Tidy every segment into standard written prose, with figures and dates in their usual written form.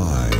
divine.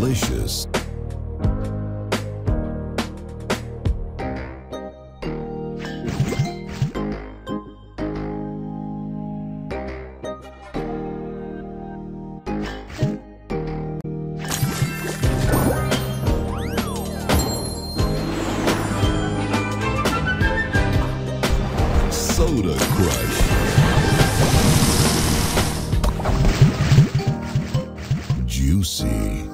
Delicious. Soda Crush. Juicy.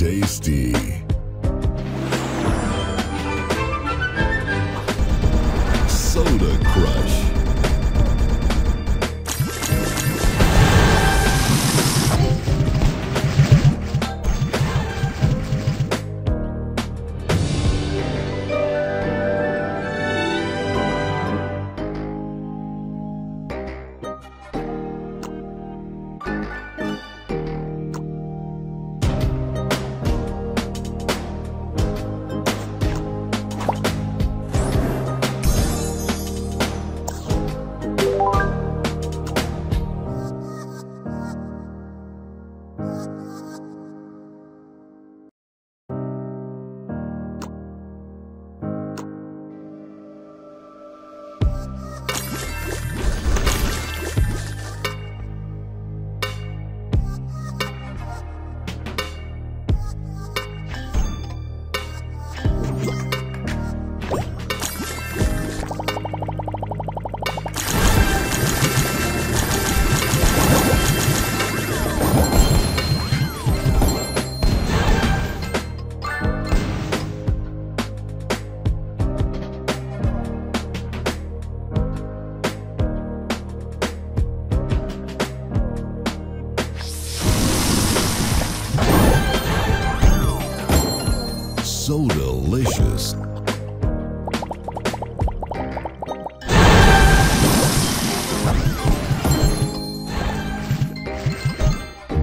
tasty. Soda Crush. So delicious.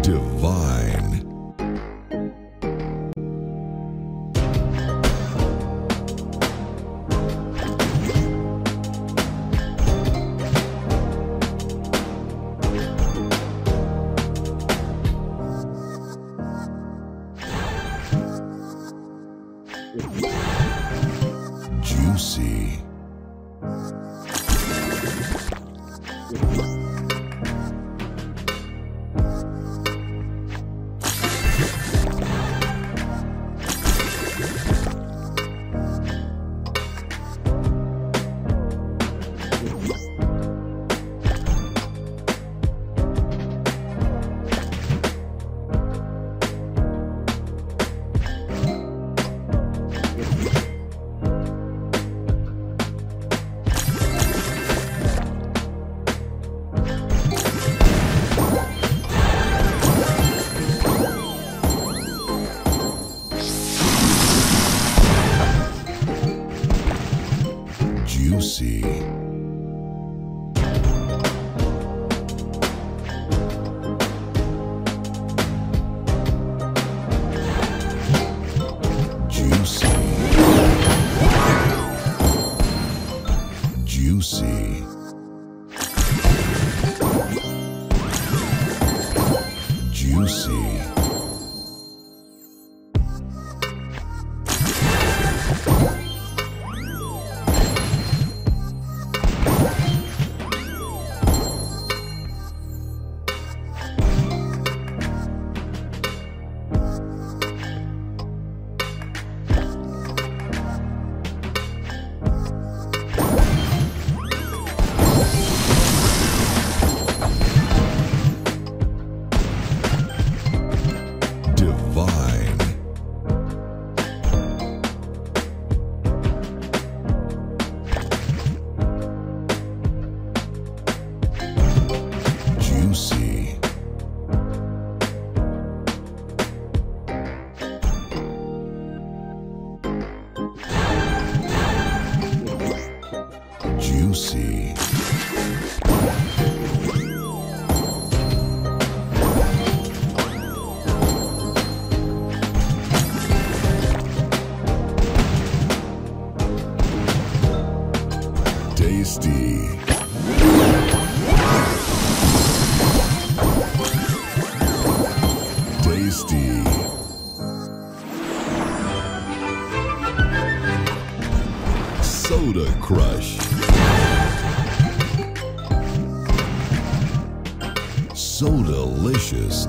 Divine. Juicy. Juicy. Juicy. Juicy. Juicy. Juicy. Tasty. Tasty. Soda Crush. So delicious.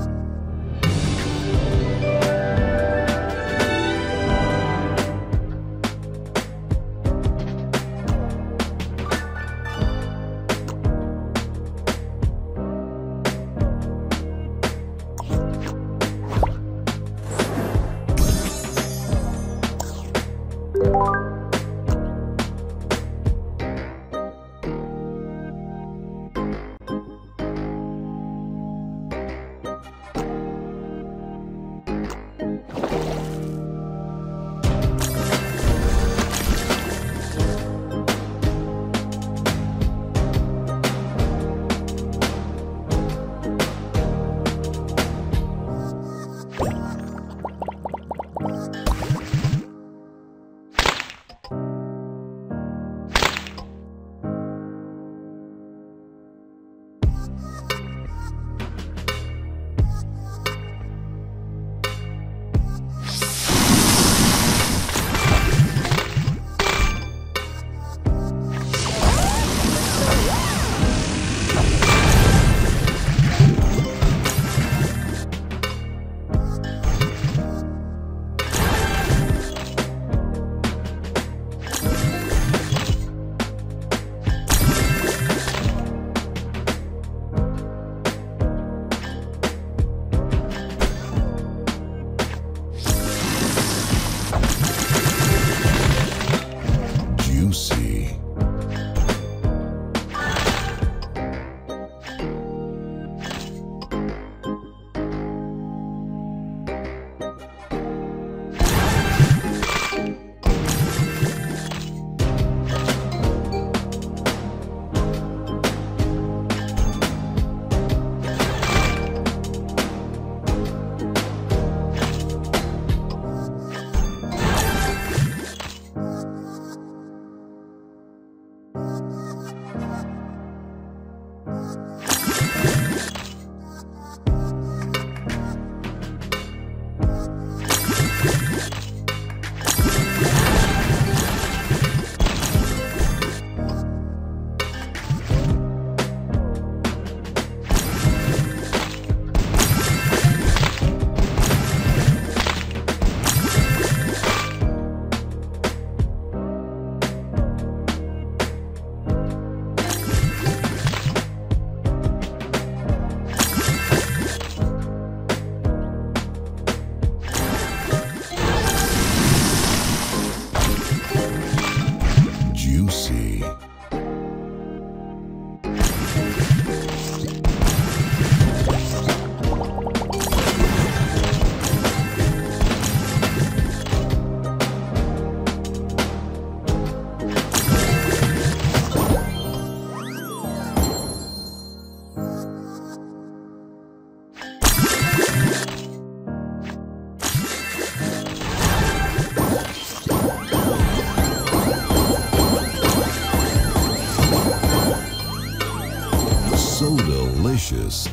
So delicious.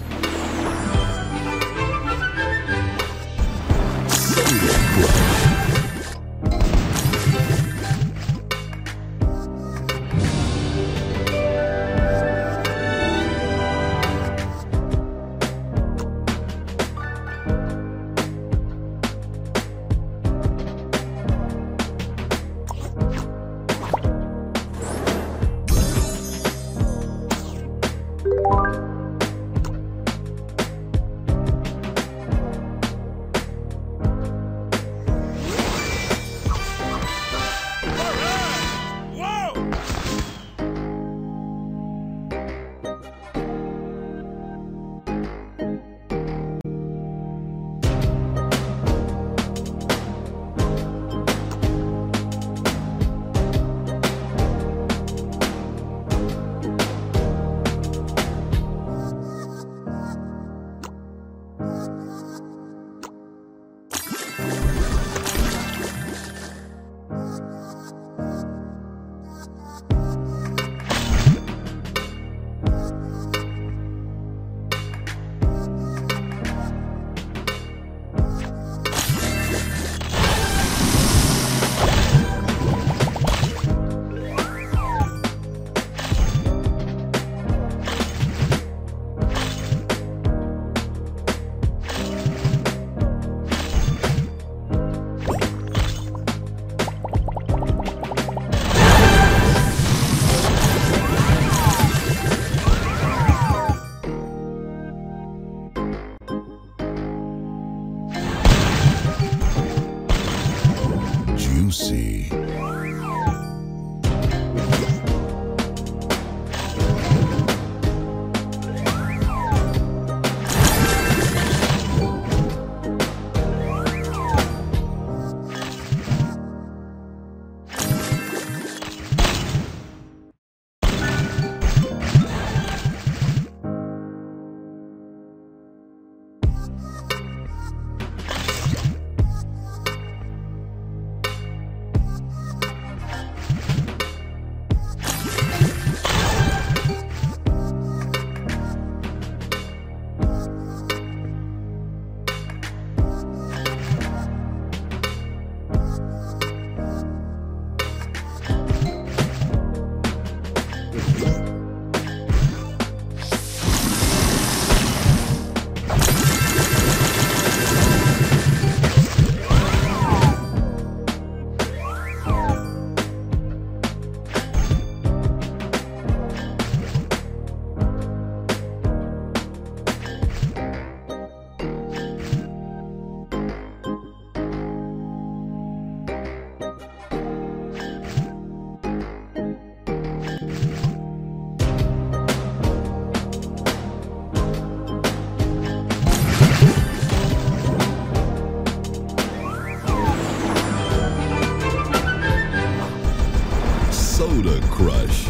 Soda Crush. See. Soda Crush.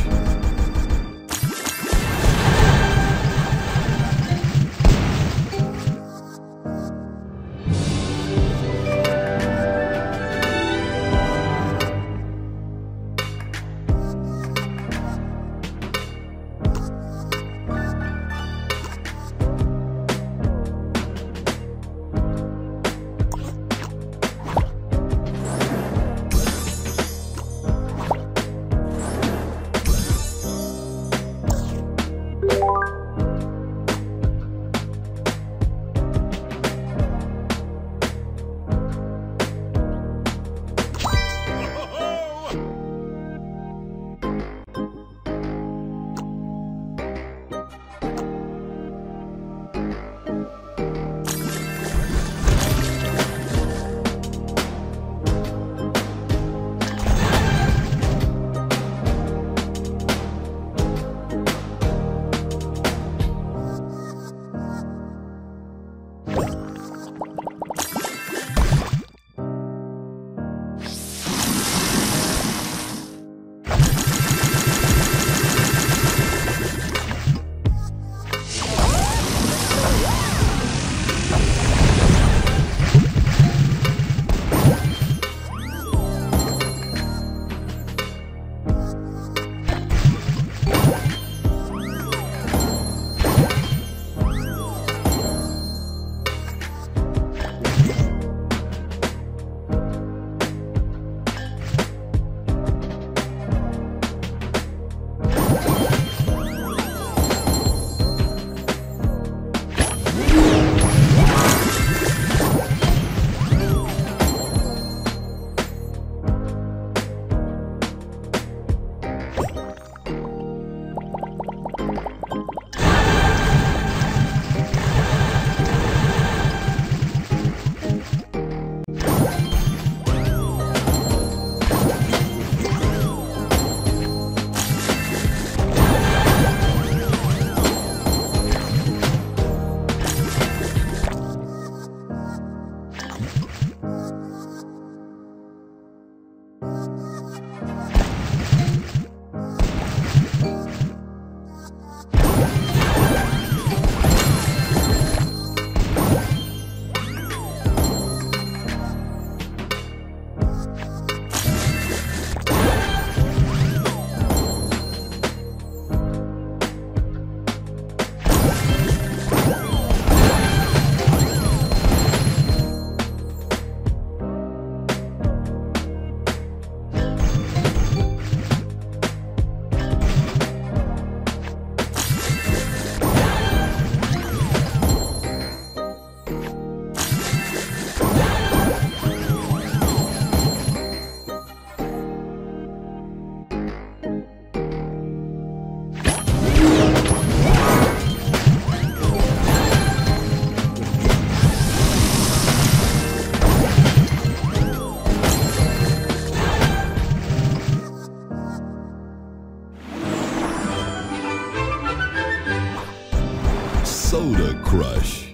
Soda Crush.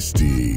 Tasty.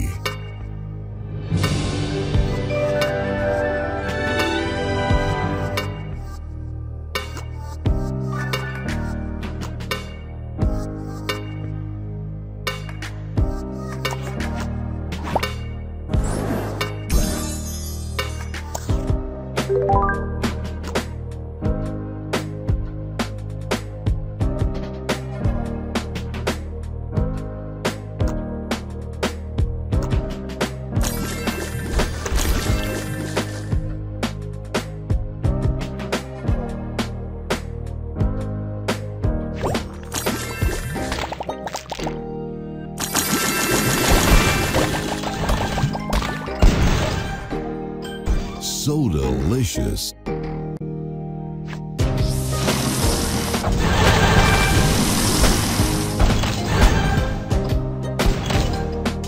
So delicious.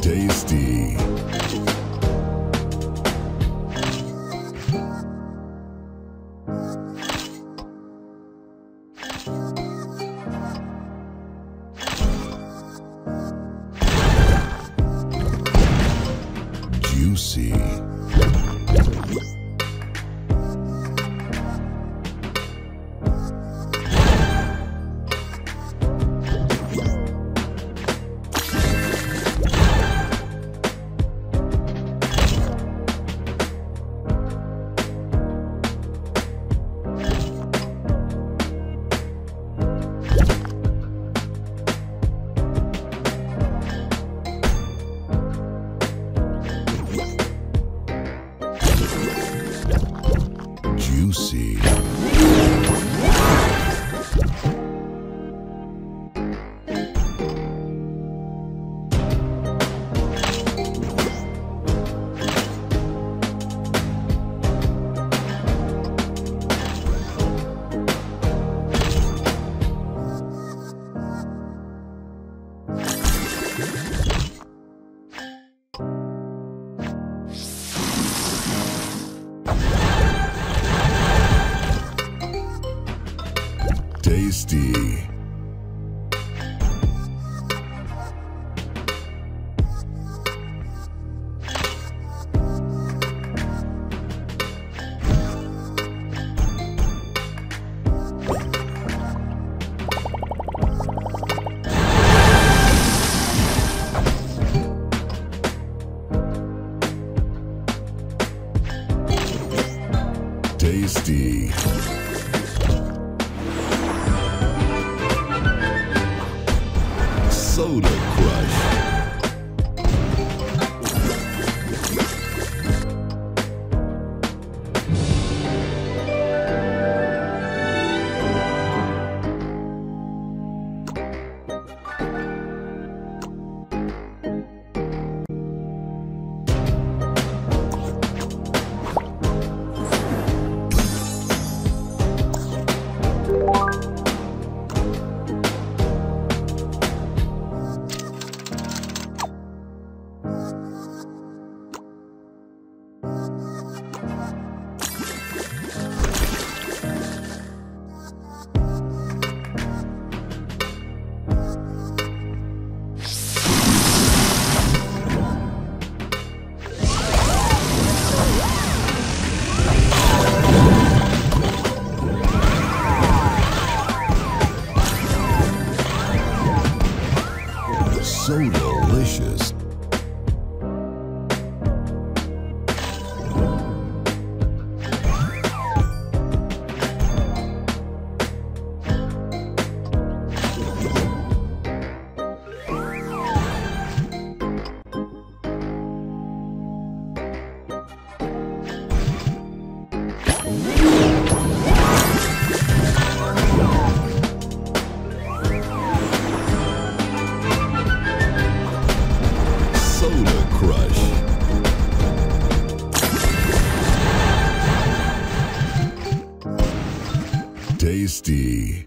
Tasty. Juicy. tasty. Tasty. Soda Crush. So delicious. Tasty.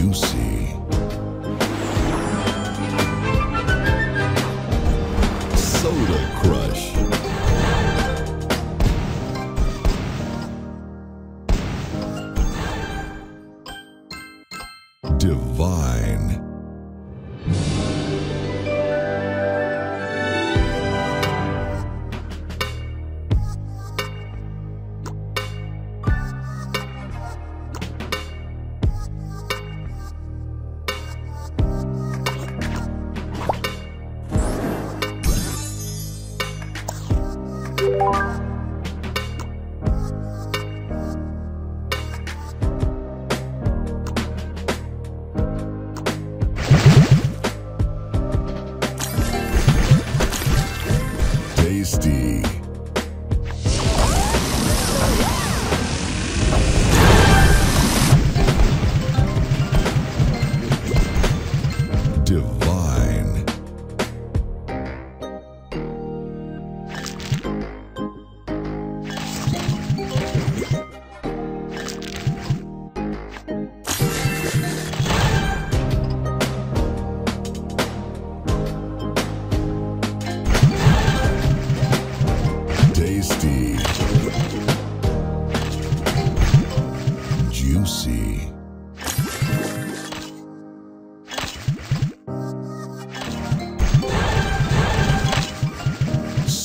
Juicy. Divine.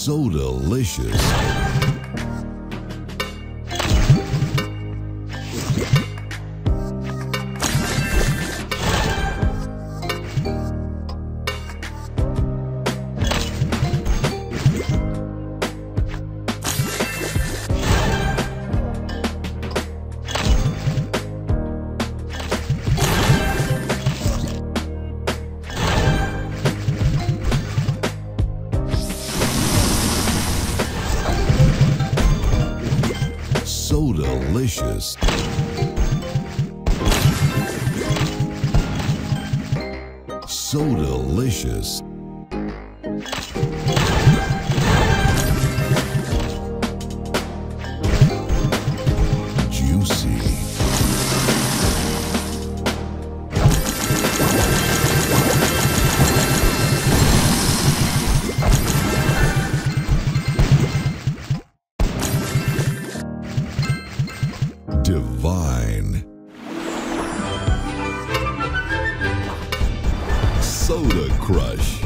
so delicious. So delicious. So delicious. Juicy. Divine. Soda Crush.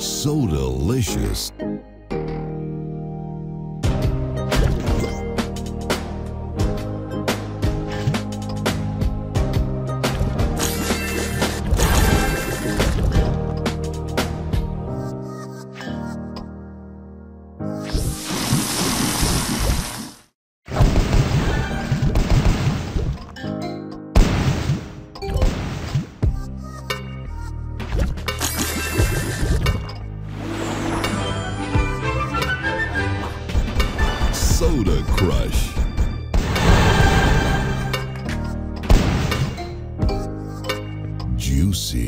So delicious. Soda Crush. Juicy.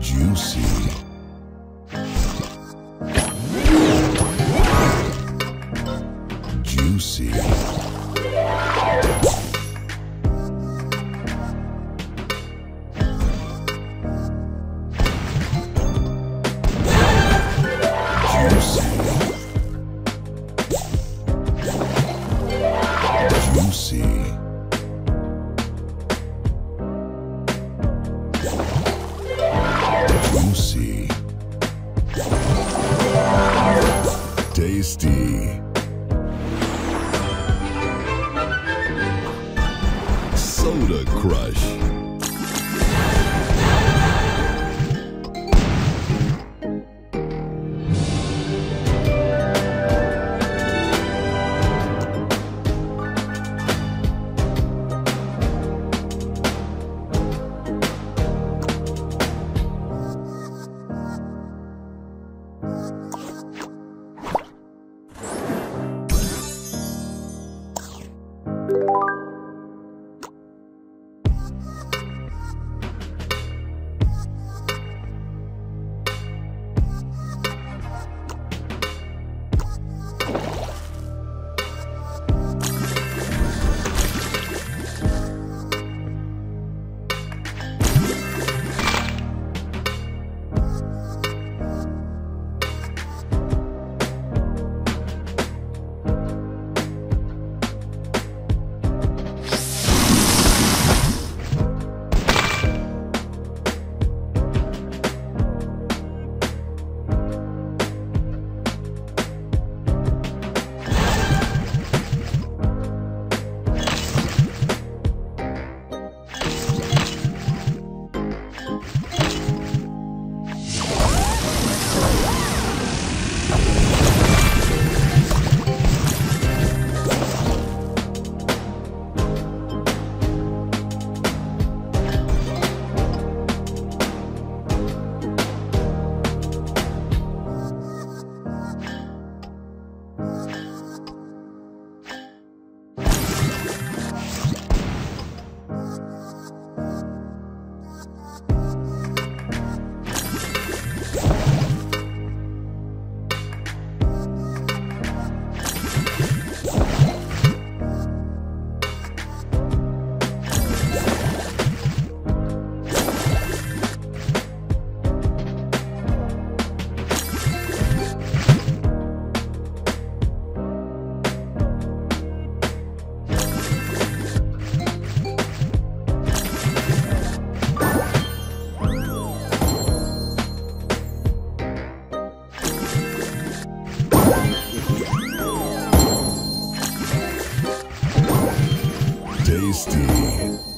Juicy. Juicy. tasty. Soda Crush. Tasty.